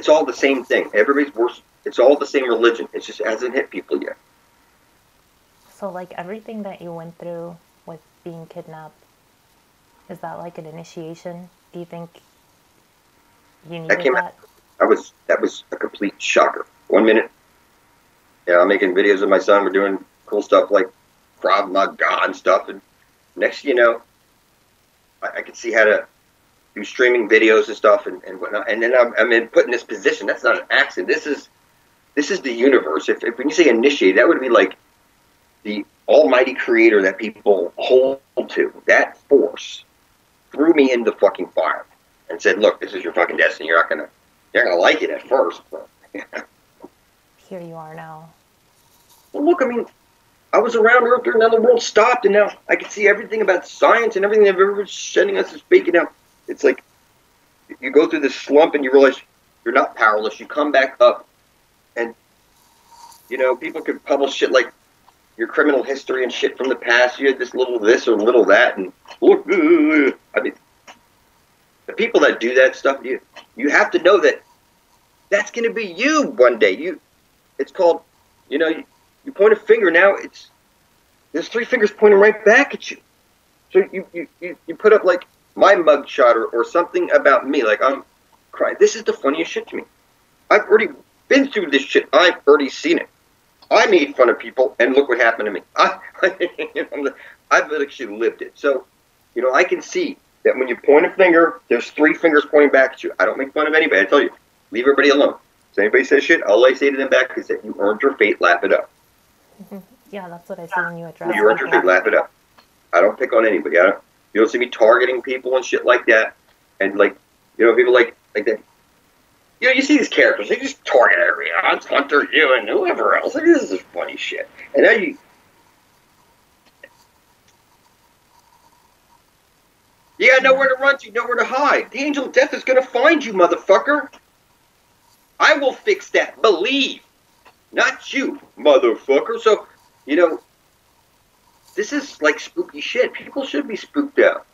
It's all the same thing. Everybody's worship. It's all the same religion. It just hasn't hit people yet. So, like, everything that you went through with being kidnapped, is that like an initiation? Do you think you needed that? That was a complete shocker. 1 minute, yeah, I'm making videos of my son. We're doing cool stuff like Krav Maga and stuff. And next, you know, I could see how to do streaming videos and stuff and whatnot. And then I'm in put in this position. That's not an accident. This is the universe. If we can say initiate, that would be like the almighty creator that people hold to. That force threw me in the fucking fire and said, "Look, this is your fucking destiny. You're not gonna like it at first." But here you are now. Well, look, I mean, I was around Earth during another world stopped, and now I can see everything about science and everything they've ever sending us is faking out. It's like you go through this slump and you realize you're not powerless. You come back up, and you know people could publish shit like your criminal history and shit from the past. You had this little this or little that, and look, I mean, the people that do that stuff, you have to know that that's going to be you one day. It's called, you know. You point a finger now, there's three fingers pointing right back at you. So you put up like my mugshot or something about me, like I'm crying. This is the funniest shit to me. I've already been through this shit. I've already seen it. I made fun of people, and look what happened to me. I've actually lived it. So, you know, I can see that when you point a finger, there's three fingers pointing back at you. I don't make fun of anybody. I tell you, leave everybody alone. If anybody says shit, all I say to them back is that you earned your fate, laugh it up. Yeah, that's what I see when you address. You're interested, laugh it up. I don't pick on anybody. You don't see me targeting people and shit like that. And like, you know, people like that. You know, you see these characters. They just target everyone. It's Hunter, you, and whoever else. Like, this is funny shit. And now you got nowhere to run to, nowhere to hide. The angel of death is gonna find you, motherfucker. I will fix that. Believe. Not you, motherfucker. So, you know, this is like spooky shit. People should be spooked out.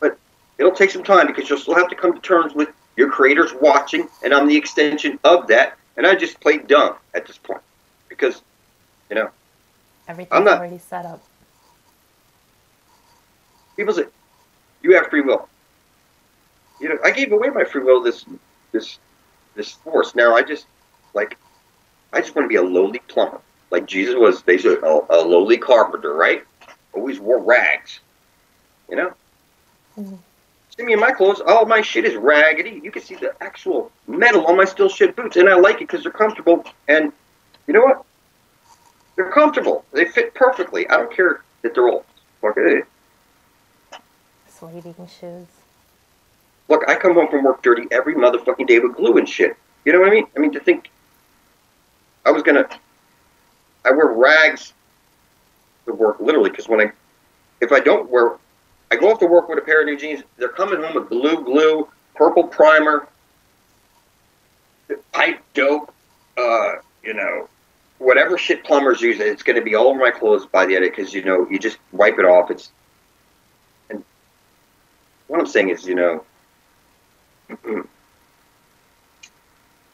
But it'll take some time because you'll still have to come to terms with your creator's watching, and I'm the extension of that. And I just play dumb at this point because, you know, everything's already set up. People say, you have free will. You know, I gave away my free will to this force. Now I just want to be a lowly plumber. Like Jesus was, they said, a lowly carpenter, right? Always wore rags, you know? Mm-hmm. See me in my clothes, all my shit is raggedy. You can see the actual metal on my steel shit boots, and I like it because they're comfortable, and you know what? They're comfortable. They fit perfectly. I don't care that they're old. Okay. Sleeving shoes. Look, I come home from work dirty every motherfucking day with glue and shit. You know what I mean? I mean, to think... I wear rags to work, literally, because if I don't wear, I go off to work with a pair of new jeans, they're coming home with glue, purple primer, pipe dope, you know, whatever shit plumbers use, it's going to be all over my clothes by the end, because, you know, you just wipe it off, and what I'm saying is, you know,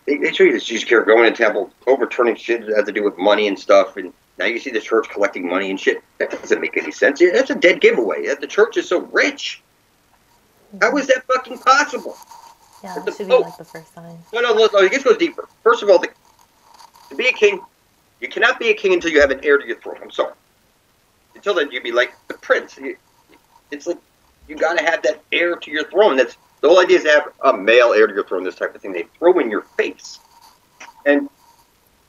They show you this Jesus care going to temple, overturning shit that has to do with money and stuff, and now you see the church collecting money and shit. That doesn't make any sense. That's a dead giveaway. That the church is so rich. How is that fucking possible? Yeah, that should be like the first time. No, it just goes deeper. First of all, to be a king, you cannot be a king until you have an heir to your throne. I'm sorry. Until then, you'd be like the prince. It's like you got to have that heir to your throne. That's the whole idea is to have a male heir to your throne, this type of thing. They throw in your face. And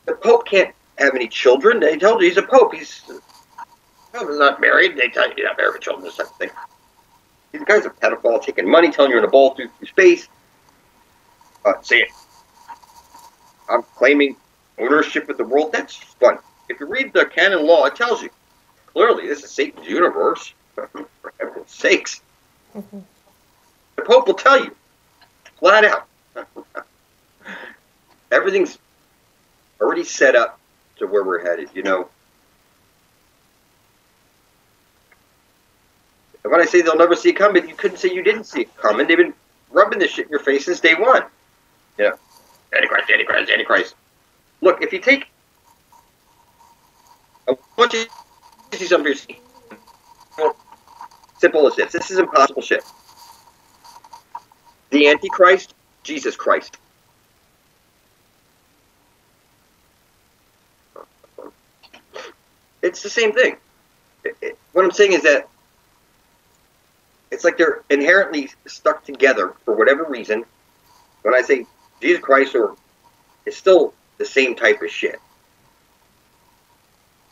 the Pope can't have any children. They tell you he's a Pope. He's not married. They tell you you're not married with children, this type of thing. These guys are pedophiles taking money, telling you you're in a ball through space. Say it. I'm claiming ownership of the world. That's fun. If you read the canon law, it tells you. Clearly, this is Satan's universe. For heaven's sakes. Mm-hmm. The Pope will tell you, flat out. Everything's already set up to where we're headed, you know. And when I say they'll never see it coming, you couldn't say you didn't see it coming. They've been rubbing this shit in your face since day one. You know, Antichrist, Antichrist, Antichrist. Look, if you take... I want you to see something simple as this. This is impossible shit. The Antichrist, Jesus Christ. It's the same thing. What I'm saying is that it's like they're inherently stuck together for whatever reason. When I say Jesus Christ, or it's still the same type of shit.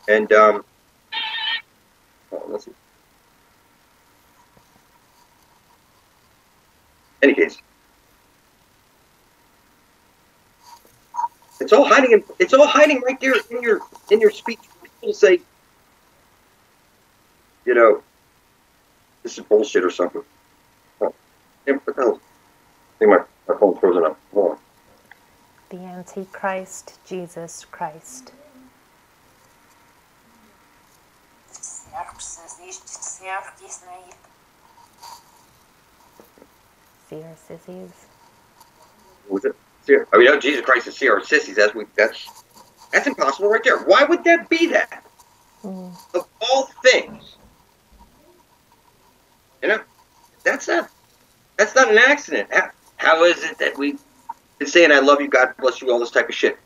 And let's see. Any case, it's all hiding. It's all hiding right there in your speech. People say, you know, this is bullshit or something. Oh, yeah, what the hell? I think my phone's frozen up. Hold on. The Antichrist, Jesus Christ. CR Sissies. Was it? I mean, no, Jesus Christ is CR Sissies. That's impossible right there. Why would that be that? Mm. Of all things, you know, that's not an accident. How is it that we've been saying "I love you, God bless you," all this type of shit?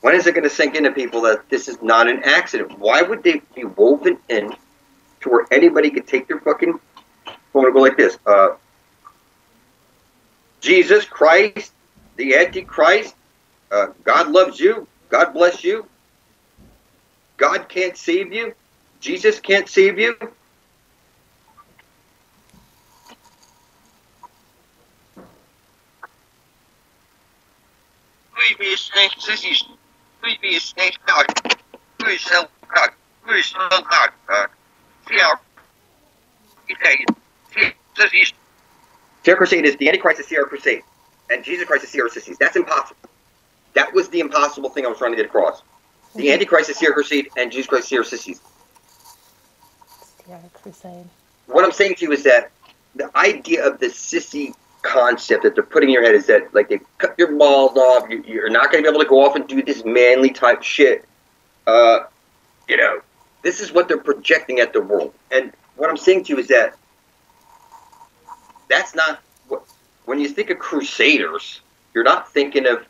When is it going to sink into people that this is not an accident? Why would they be woven in to where anybody could take their fucking phone and go like this? Jesus Christ, the Antichrist, God loves you, God bless you, God can't save you, Jesus can't save you. CR Crusade is the Antichrist is CR Crusade, and Jesus Christ is CR Sissies. That's impossible. That was the impossible thing I was trying to get across. The Antichrist is CR Crusade, and Jesus Christ is CR Sissies. CR Crusade. What I'm saying to you is that the idea of the sissy concept that they're putting in your head is that, like, they cut your balls off, you're not going to be able to go off and do this manly type shit. You know, this is what they're projecting at the world. And what I'm saying to you is that that's not what, when you think of crusaders, you're not thinking of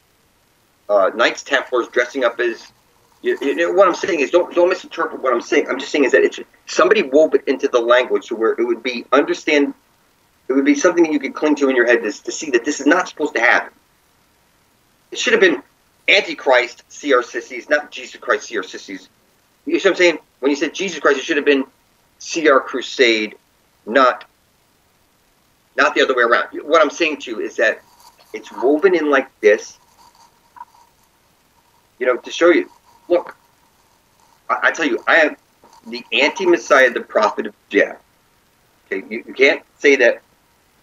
Knights Templars dressing up as, you know, what I'm saying is don't misinterpret what I'm saying. I'm just saying is that it's somebody wove it into the language to where it would be it would be something that you could cling to in your head to see that this is not supposed to happen. It should have been Antichrist, CR Sissies, not Jesus Christ, CR Sissies. You see what I'm saying? When you said Jesus Christ, it should have been CR Crusade, not the other way around. What I'm saying to you is that it's woven in like this, you know, to show you. Look, I tell you, I am the anti-Messiah, the prophet of Jah. Okay, you can't say that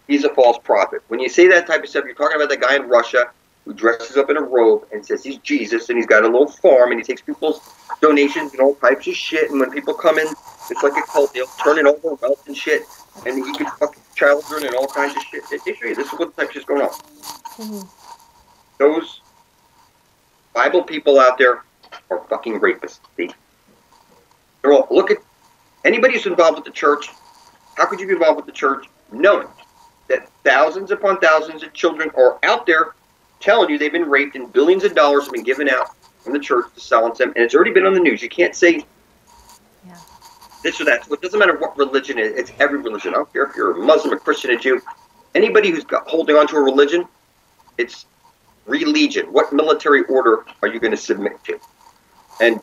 he's a false prophet. When you say that type of stuff, you're talking about that guy in Russia who dresses up in a robe and says he's Jesus, and he's got a little farm, and he takes people's donations and all types of shit, and when people come in, it's like a cult, they'll turn it over wealth and shit, and he can fucking children and all kinds of shit. This is what the shit's going on. Mm-hmm. Those Bible people out there are fucking rapists. They're all, look at anybody who's involved with the church. How could you be involved with the church knowing that thousands upon thousands of children are out there telling you they've been raped and billions of dollars have been given out from the church to silence them, and it's already been on the news. You can't say this or that. It doesn't matter what religion it is. It's every religion. I don't care if you're a Muslim, a Christian, a Jew. Anybody who's holding on to a religion, it's religion. What military order are you going to submit to? And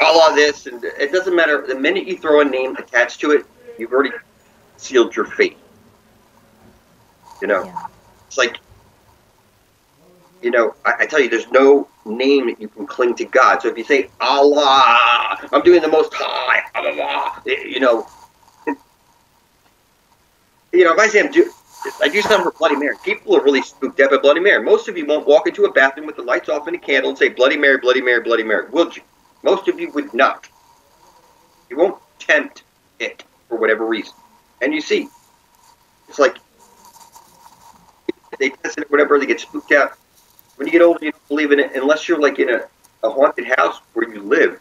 Allah this, and it doesn't matter. The minute you throw a name attached to it, you've already sealed your fate. You know? Yeah. It's like, you know, I tell you, there's no name that you can cling to God. So if you say, Allah, I'm doing the most high, Allah, you know, if I say I do something for Bloody Mary, people are really spooked out by Bloody Mary. Most of you won't walk into a bathroom with the lights off and a candle and say, Bloody Mary, Bloody Mary, Bloody Mary, would you? Most of you would not. You won't tempt it for whatever reason. And you see, it's like, They test it or whatever, they get spooked out. When you get older, you don't believe in it unless you're like in a haunted house where you live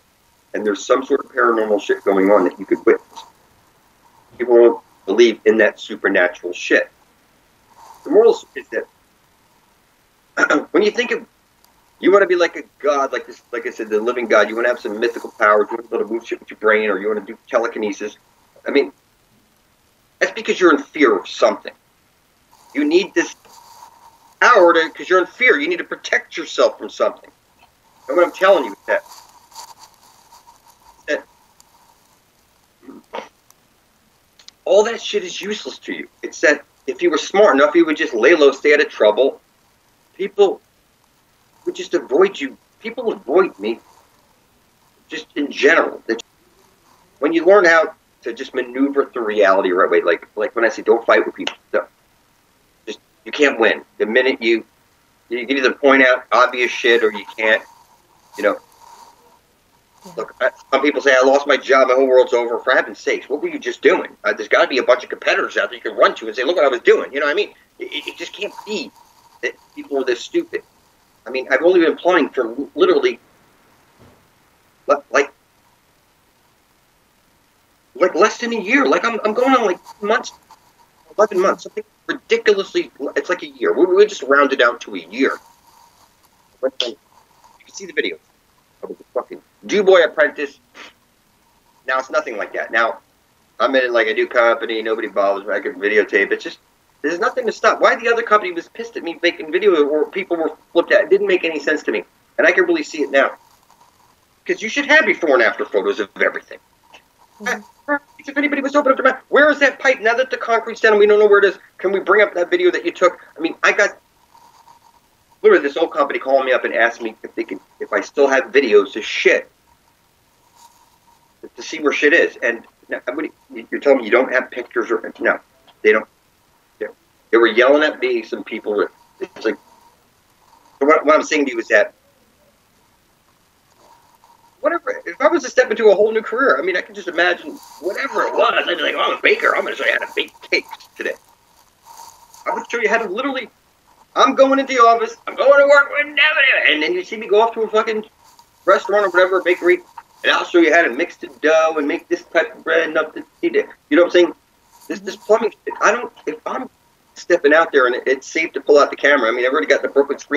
and there's some sort of paranormal shit going on that you could witness. People won't believe in that supernatural shit. The moral is that when you think of, you want to be like a god, like this, like I said, the living god. You want to have some mythical powers. You want to be able to move shit with your brain, or you want to do telekinesis. I mean, that's because you're in fear of something. You need this power because you're in fear. You need to protect yourself from something. And what I'm telling you is that all that shit is useless to you. It's that if you were smart enough, you would just lay low, stay out of trouble. People would just avoid you. People avoid me just in general. When you learn how to just maneuver through reality the right way, like when I say don't fight with people, no. Just you can't win. The minute you can either point out obvious shit or you can't, you know. Yeah. Look, some people say, I lost my job, my whole world's over. For heaven's sakes, what were you just doing? There's got to be a bunch of competitors out there you can run to and say, look what I was doing. You know what I mean? It just can't be that people are this stupid. I mean, I've only been plumbing for literally, like less than a year. Like, I'm going on like months, 11 months, something ridiculously, it's like a year. We just rounded out to a year. You can see the video. I was a fucking do-boy apprentice. Now it's nothing like that. Now, I'm in like a new company, nobody bothers me, I can videotape. It's just, there's nothing to stop. Why the other company was pissed at me making video or people were flipped at. It didn't make any sense to me. And I can really see it now. Because you should have before and after photos of everything. Mm-hmm. If anybody was open up their mouth, where is that pipe? Now that the concrete's down and we don't know where it is, can we bring up that video that you took? I mean, I got literally this old company calling me up and asking me if they could, if I still have videos of shit. To see where shit is. And now, you're telling me you don't have pictures or, no, they don't. They were yelling at me, some people were, it's like, what I'm saying to you is that, whatever, if I was to step into a whole new career, I mean, I could just imagine whatever it was, I'd be like, oh, I'm a baker, I'm going to show you how to bake cakes today. I would show you how to literally, I'm going into the office, I'm going to work, and then you see me go off to a fucking restaurant or whatever, a bakery, and I'll show you how to mix the dough and make this type of bread and up to see that. You know what I'm saying? This plumbing, if I'm stepping out there and it's safe to pull out the camera. I mean, I've already got the Brooklyn screen.